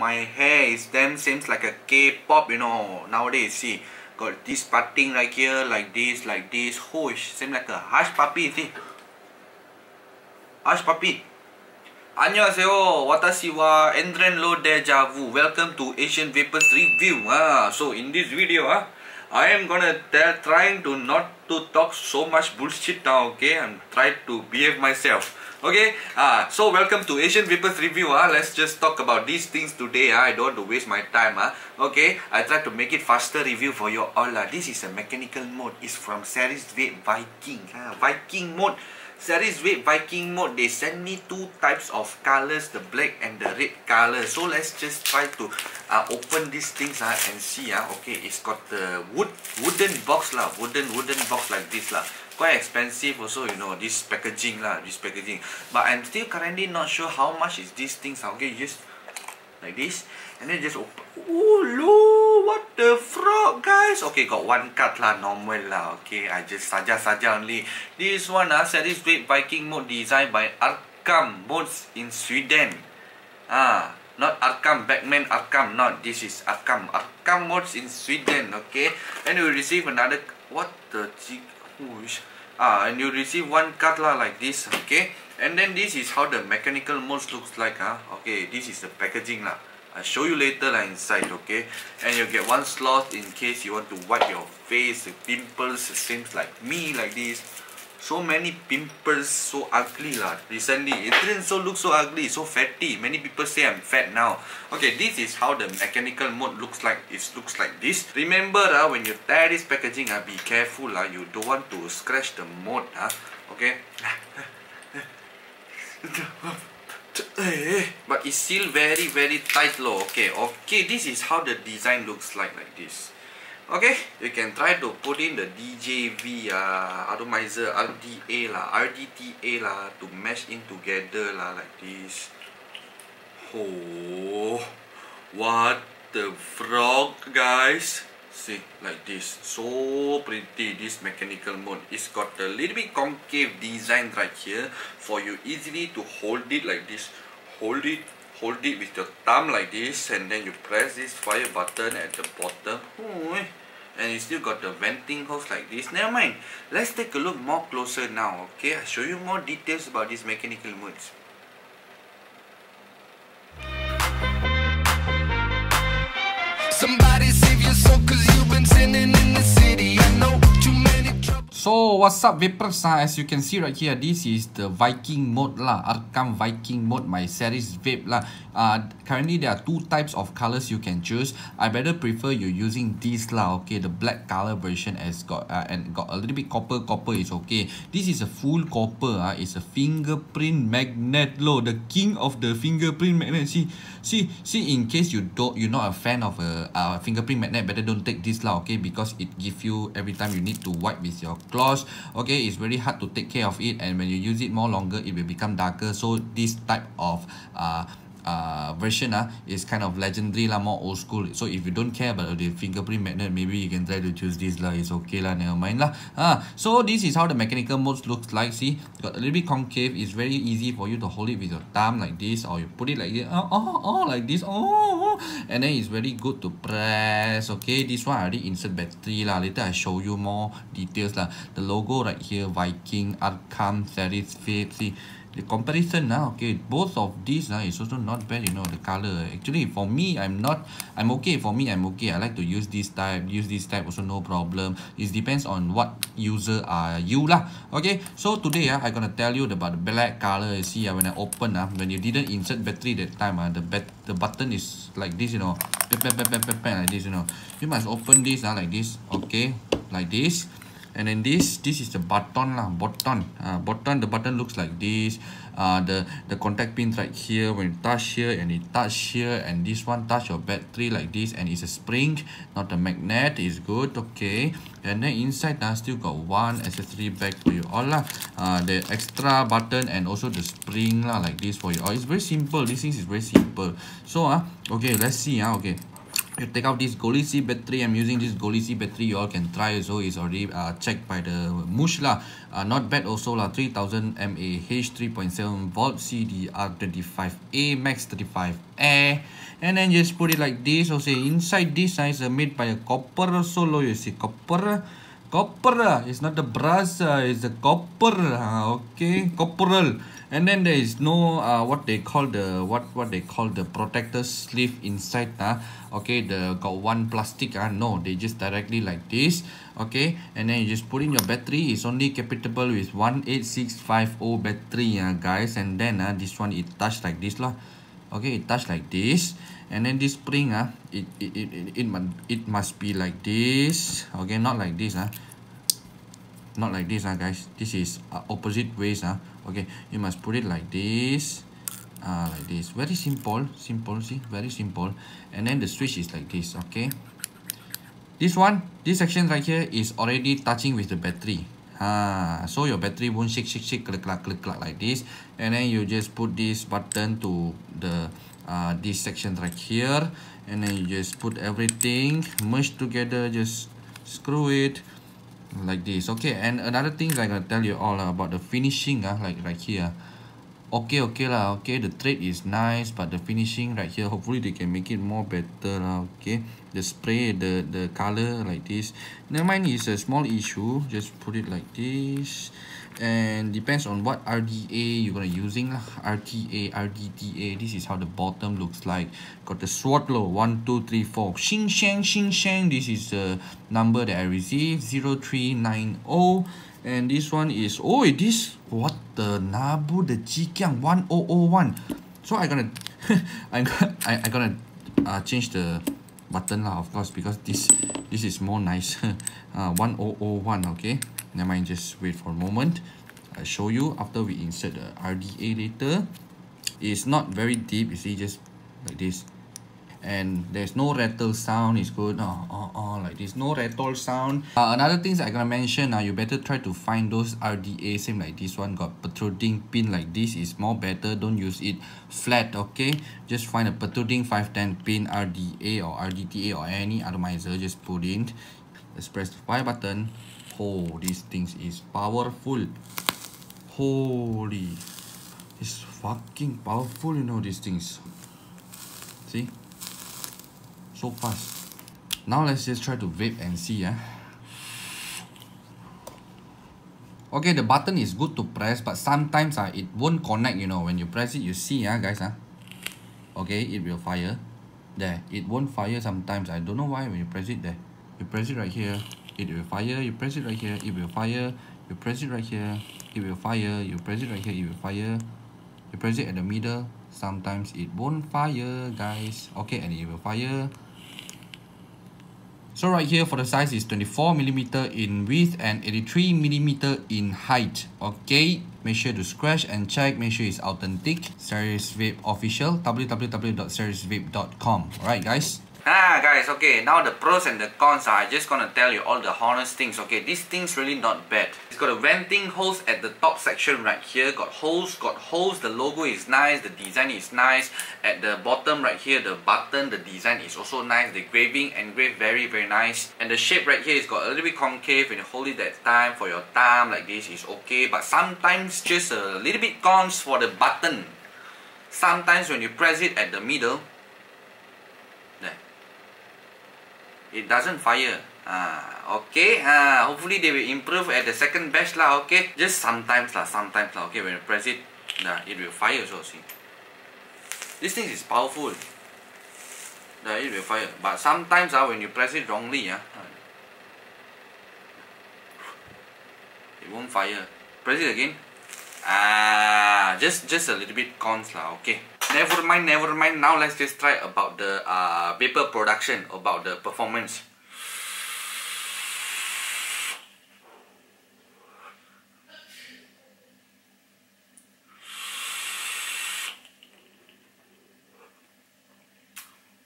my hair is damn seems like a K-pop, you know, nowadays. See, got this parting right here, like this, whoosh, seems like a hush puppy, see. Hush puppy. Annyeonghaseyo, watashi wa Andrian Lo Dejavu. Welcome to Asian Vapors Review. So in this video, I am gonna trying to not to talk so much bullshit now, okay? I'm trying to behave myself. Okay, so welcome to Asian Vapors Review. Let's just talk about these things today. I don't want to waste my time. Okay, I try to make it faster review for you all. This is a mechanical mode. It's from Seris Vape Viking. Viking mode. Seris Vape Viking mode. They send me two types of colors, the black and the red color. So let's just try to open these things and see. Okay, it's got the wooden box lah. Wooden box like this lah. Quite expensive also, you know, this packaging lah, this packaging. But I'm still currently not sure how much is these things. Okay, just like this, and then just open. Oh, look, what the frog, guys. Okay, got one card lah, normal lah. Okay, I just saja only. This one Seris Vape Viking mode designed by Arcam Mods in Sweden. Not Arkham Batman, Arkham. Not this is Arcam. Arcam Mods in Sweden. Okay, and you receive another. What the chick? And you receive one card lah, like this. Okay, and then this is how the mechanical modes looks like. Okay, this is the packaging lah. I'll show you later lah inside. Okay, and you get one slot in case you want to wipe your face, pimples. Seems like me like this. So many pimples, so ugly lah. Recently, it didn't so look so ugly, so fatty. Many people say I'm fat now. Okay, this is how the mechanical mode looks like. It looks like this. Remember, when you tear this packaging, be careful. You don't want to scratch the mode. Okay. But it's still very tight, low. Okay, okay. This is how the design looks like this. Okay, you can try to put in the DJV, atomizer, RDA lah, RDTA lah, to mesh in together lah, like this. Oh, what the frog, guys. See, like this. So pretty, this mechanical mode. It's got a little bit concave design right here for you easily to hold it like this. Hold it with your thumb like this, and then you press this fire button at the bottom. And you still got the venting hose like this. Never mind. Let's take a look more closer now. Okay, I'll show you more details about these mechanical modes. Somebody save your soul, 'cause you've been sinning in the city. I know too many troubles. So what's up, vapers? As you can see right here, this is the Viking mode lah, Arcam Viking mode, my Seris Vape lah. Currently there are two types of colors you can choose. I better prefer you using this lah. Okay, the black color version has got and got a little bit copper is okay. This is a full copper. It's a fingerprint magnet, low, the king of the fingerprint magnet. See, in case you're not a fan of a fingerprint magnet, better don't take this lah. Okay, because it gives you every time you need to wipe with your gloss. Okay, it's very hard to take care of it, and when you use it more longer, it will become darker. So this type of version is kind of legendary lah, more old school. So if you don't care about the fingerprint magnet, maybe you can try to choose this lah. It's okay lah, never mind lah. So this is how the mechanical modes looks like. See, got a little bit concave. It's very easy for you to hold it with your thumb like this, or you put it like this. Like this. And then it's very good to press. Okay, this one I already insert battery lah. Later I show you more details lah. The logo right here, Viking, Arcam, Seris Vape. See, the comparison now, okay, both of these is also not bad, you know, the color. Actually, for me, I'm okay. For me, I'm okay. I like to use this type, also no problem. It depends on what user are you lah. Okay, so today I'm gonna tell you about the black color. You see, when I open, when you didn't insert battery that time, the button is like this, you know, like this, you know. You must open this like this, okay, like this. And then this is the button lah, the button looks like this. The contact pins right here, when you touch here and it touch here, and this one touch your battery like this, and it's a spring, not a magnet. Is good, okay. And then inside still got one accessory bag for you all lah. The extra button and also the spring lah, like this for you all. It's very simple. This thing is very simple. So okay, let's see. Okay, you take out this Golisi battery. I'm using this Golisi battery. You all can try also. It's already checked by the Mush lah. Not bad also lah. 3000 mAh, 3.7 volt, CDR35A, max 35 air. And then just put it like this. Also inside this is made by a copper solo. You see copper. Copper, it's not the brass, it's the copper, okay, copperal. And then there is no what they call the what they call the protector sleeve inside, okay, the got one plastic, no, they just directly like this, okay. And then you just put in your battery. It's only compatible with 18650 battery, guys. And then this one it touched like this lah. Okay, it touched like this, and then this spring, it must be like this. Okay, not like this, not like this, guys. This is opposite ways, Okay, you must put it like this. Very simple, see, very simple. And then the switch is like this, okay. This one, this section right here is already touching with the battery. So your battery won't shake, click, click, click like this. And then you just put this button to the this section right here. And then you just put everything merge together, just screw it like this. Okay, and another thing I'm gonna tell you all about the finishing, like right here. Okay, lah, okay, the thread is nice, but the finishing right here, hopefully they can make it more better, okay. The spray, the color like this. Never mind, it's a small issue, just put it like this. And depends on what RDA you're gonna using, RTA, RDTA. This is how the bottom looks like. Got the SWOT low, 1, 2, 3, 4. Xing Shang, This is the number that I received, 0390. And this one is, oh, it is what the Nabu the Jikyang 1001. So I gonna I gonna change the button lah, of course, because this is more nice. 1001, okay. Never mind, just wait for a moment. I'll show you after we insert the RDA later. It's not very deep, you see, just like this. And there's no rattle sound. It's good, like this, no rattle sound. Another things I'm gonna mention, you better try to find those RDA same like this one, got protruding pin like this, is more better. Don't use it flat, okay. Just find a protruding 510 pin RDA or RDTA or any atomizer, just put in. Let's press the fire button. Oh, these things is powerful. Holy, it's fucking powerful, you know, these things. See? So fast. Now let's just try to vape and see, Okay, the button is good to press, but sometimes it won't connect, you know. When you press it, you see, guys, okay, it will fire. There, it won't fire sometimes. I don't know why. When you press it there, you press it right here, it will fire. You press it right here, it will fire. You press it right here, it will fire. You press it right here, it will fire. You press it at the middle, sometimes it won't fire, guys. Okay, and it will fire. So right here for the size is 24mm in width and 83mm in height. Okay, make sure to scratch and check. Make sure it's authentic. Seris Vape official, www.serisvape.com. Alright, guys. Guys, okay, now the pros and the cons are, I'm just gonna tell you all the honest things, okay. This thing's really not bad. It's got a venting holes at the top section right here, got holes, the logo is nice, the design is nice. At the bottom right here, the button, the design is also nice, the engraving, very, very nice. And the shape right here is got a little bit concave, when you hold it that time for your thumb like this is okay, but sometimes just a little bit cons for the button. Sometimes when you press it at the middle, it doesn't fire. Okay, hopefully they will improve at the second batch lah, okay. Just sometimes lah, okay, when you press it, it will fire so, see. This thing is powerful. It will fire, but sometimes when you press it wrongly, it won't fire. Press it again. Just a little bit cons lah, okay. Never mind, Now let's just try about the vapor production, about the performance.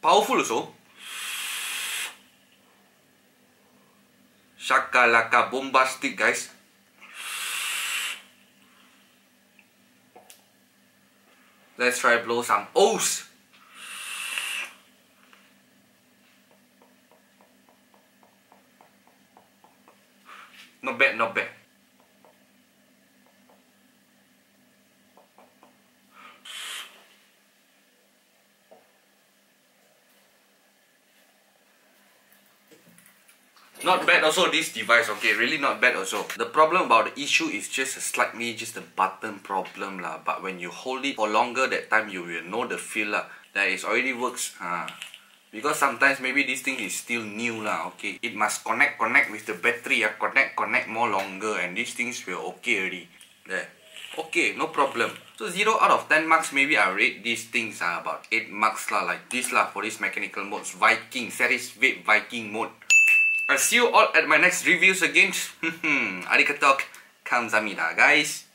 Powerful also. Shakalaka bombastic, guys. Let's try blow some O's. Not bad, not bad. Not bad also this device, okay, really not bad also. The problem about the issue is just the button problem lah. But when you hold it for longer that time, you will know the feel lah. That it already works. Because sometimes maybe this thing is still new lah, okay. It must connect with the battery, connect more longer, and these things will okay already. There. Okay, no problem. So 0 out of 10 marks, maybe I rate these things about 8 marks lah, like this lah, for this mechanical modes. Viking, Seris Vape Viking mode. I'll see you all at my next reviews again. Arigatou kamsahamnida, guys.